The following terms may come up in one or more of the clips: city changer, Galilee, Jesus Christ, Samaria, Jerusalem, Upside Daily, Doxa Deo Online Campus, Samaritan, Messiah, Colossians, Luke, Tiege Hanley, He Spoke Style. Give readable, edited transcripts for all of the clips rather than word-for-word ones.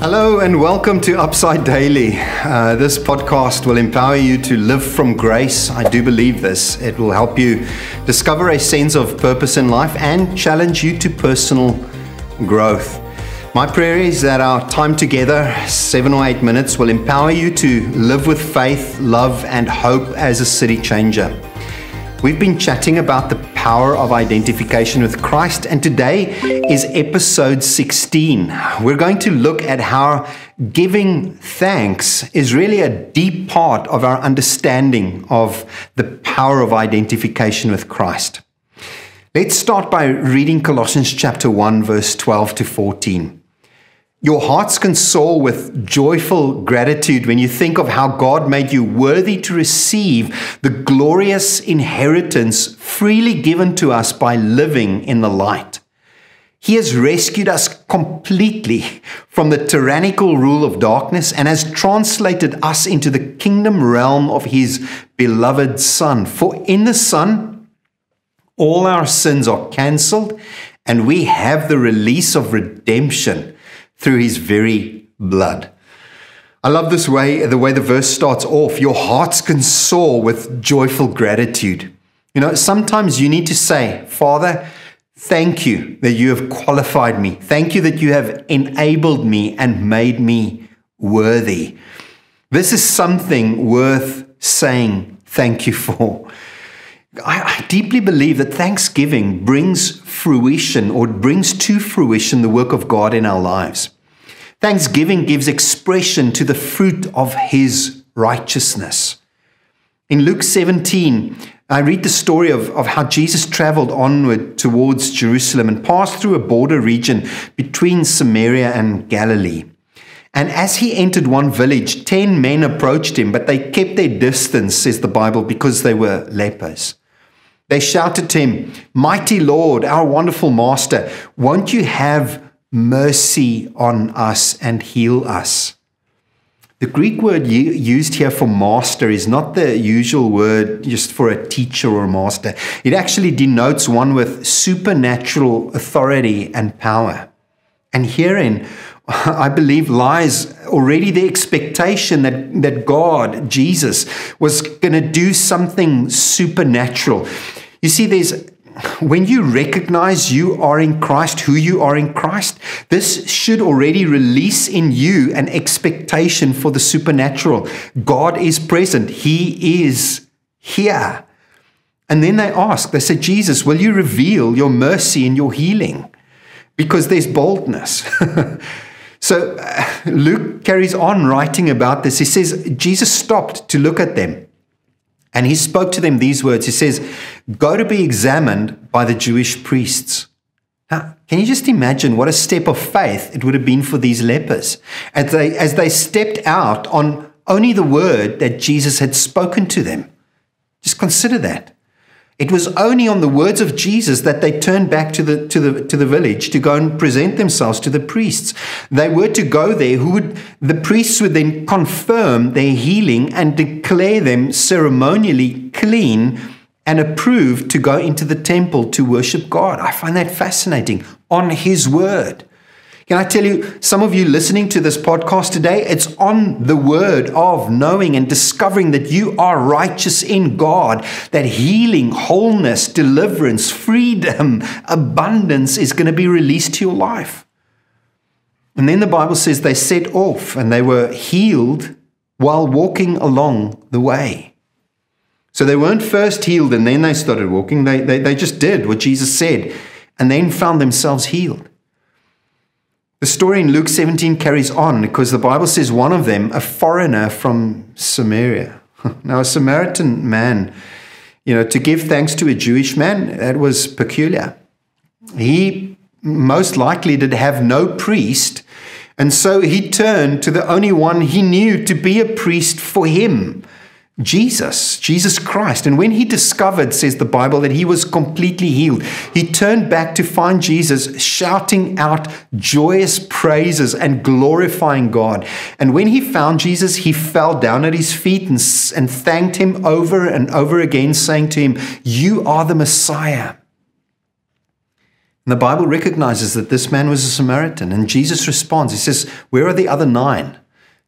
Hello and welcome to Upside Daily. This podcast will empower you to live from grace. I do believe this. It will help you discover a sense of purpose in life and challenge you to personal growth. My prayer is that our time together, 7 or 8 minutes, will empower you to live with faith, love, and hope as a city changer. We've been chatting about the power of identification with Christ, and today is episode 16. We're going to look at how giving thanks is really a deep part of our understanding of the power of identification with Christ. Let's start by reading Colossians chapter 1, verse 12 to 14. Your hearts console with joyful gratitude when you think of how God made you worthy to receive the glorious inheritance freely given to us by living in the light. He has rescued us completely from the tyrannical rule of darkness and has translated us into the kingdom realm of His beloved Son. For in the Son, all our sins are cancelled and we have the release of redemption through His very blood. I love this way, the way the verse starts off. Your hearts console with joyful gratitude. You know, sometimes you need to say, Father, thank you that you have qualified me. Thank you that you have enabled me and made me worthy. This is something worth saying thank you for. I deeply believe that thanksgiving brings fruition or brings to fruition the work of God in our lives. Thanksgiving gives expression to the fruit of His righteousness. In Luke 17, I read the story of how Jesus traveled onward towards Jerusalem and passed through a border region between Samaria and Galilee. And as He entered one village, 10 men approached Him, but they kept their distance, says the Bible, because they were lepers. They shouted to Him, "Mighty Lord, our wonderful Master, won't you have mercy on us and heal us?" The Greek word used here for master is not the usual word just for a teacher or a master. It actually denotes one with supernatural authority and power. And herein, I believe, lies already the expectation that God, Jesus, was going to do something supernatural. You see, when you recognize you are in Christ, who you are in Christ, this should already release in you an expectation for the supernatural. God is present. He is here. And then they say, Jesus, will you reveal your mercy and your healing? Because there's boldness. So Luke carries on writing about this. He says, Jesus stopped to look at them and He spoke to them these words. He says, "Go to be examined by the Jewish priests." Now, can you just imagine what a step of faith it would have been for these lepers as they stepped out on only the word that Jesus had spoken to them? Just consider that. It was only on the words of Jesus that they turned back to the village to go and present themselves to the priests. They were to go there. The priests would then confirm their healing and declare them ceremonially clean and approved to go into the temple to worship God. I find that fascinating. On His word. Can I tell you, some of you listening to this podcast today, it's on the word of knowing and discovering that you are righteous in God, that healing, wholeness, deliverance, freedom, abundance is going to be released to your life. And then the Bible says they set off and they were healed while walking along the way. So they weren't first healed and then they started walking. They just did what Jesus said and then found themselves healed. The story in Luke 17 carries on because the Bible says one of them, a foreigner from Samaria. Now, a Samaritan man, you know, to give thanks to a Jewish man, that was peculiar. He most likely did have no priest, and so he turned to the only one he knew to be a priest for him, Jesus Christ. And when he discovered, says the Bible, that he was completely healed, he turned back to find Jesus shouting out joyous praises and glorifying God. And when he found Jesus, he fell down at His feet and thanked Him over and over again, saying to Him, "You are the Messiah." And the Bible recognizes that this man was a Samaritan, and Jesus responds. He says, "Where are the other 9?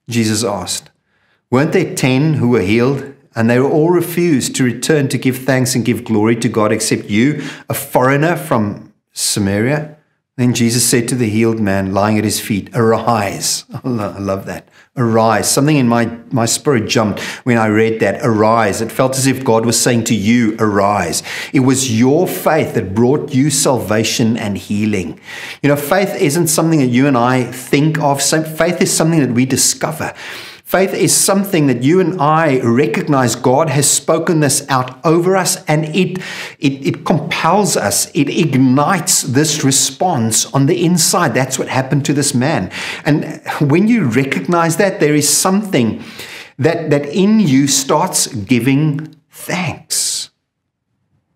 Jesus asked. "Weren't there 10 who were healed? And they all refused to return to give thanks and give glory to God except you, a foreigner from Samaria." Then Jesus said to the healed man lying at his feet, "Arise." I love that. Arise. Something in my spirit jumped when I read that. Arise. It felt as if God was saying to you, arise. It was your faith that brought you salvation and healing. You know, faith isn't something that you and I think of. Faith is something that we discover. Faith is something that you and I recognize God has spoken this out over us, and it compels us. It ignites this response on the inside. That's what happened to this man. And when you recognize that, there is something that in you starts giving thanks.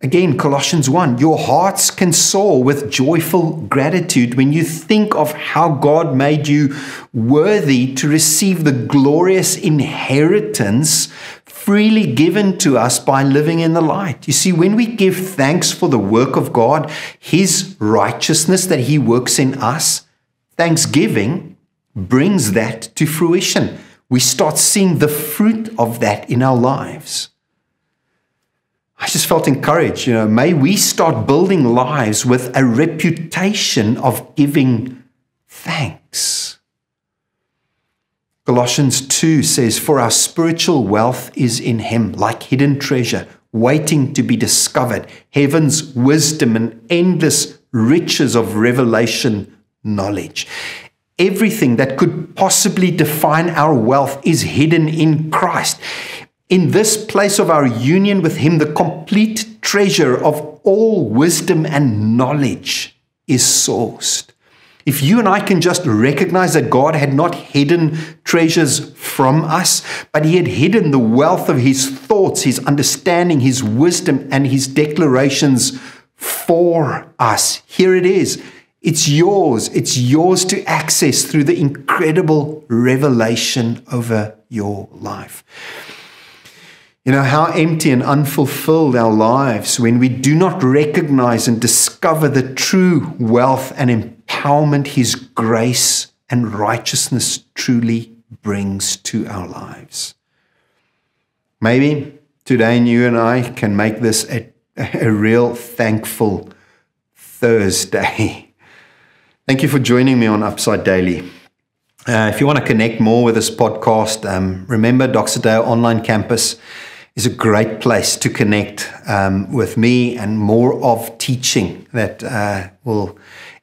Again, Colossians 1, your hearts can soar with joyful gratitude when you think of how God made you worthy to receive the glorious inheritance freely given to us by living in the light. You see, when we give thanks for the work of God, His righteousness that He works in us, thanksgiving brings that to fruition. We start seeing the fruit of that in our lives. I just felt encouraged, you know, may we start building lives with a reputation of giving thanks. Colossians 2 says, for our spiritual wealth is in Him, like hidden treasure, waiting to be discovered, heaven's wisdom and endless riches of revelation knowledge. Everything that could possibly define our wealth is hidden in Christ. In this place of our union with Him, the complete treasure of all wisdom and knowledge is sourced. If you and I can just recognize that God had not hidden treasures from us, but He had hidden the wealth of His thoughts, His understanding, His wisdom, and His declarations for us. Here it is. It's yours. It's yours to access through the incredible revelation over your life. You know, how empty and unfulfilled our lives when we do not recognize and discover the true wealth and empowerment His grace and righteousness truly brings to our lives. Maybe today you and I can make this a real thankful Thursday. Thank you for joining me on Upside Daily. If you want to connect more with this podcast, remember Doxa Deo Online Campus is a great place to connect with me and more of teaching that will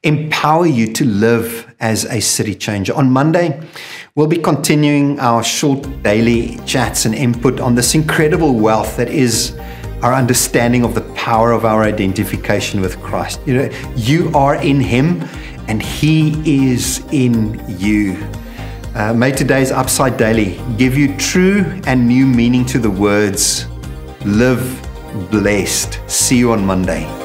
empower you to live as a city changer. On Monday, we'll be continuing our short daily chats and input on this incredible wealth that is our understanding of the power of our identification with Christ. You know, you are in Him and He is in you. May today's Upside Daily give you true and new meaning to the words, live blessed. See you on Monday.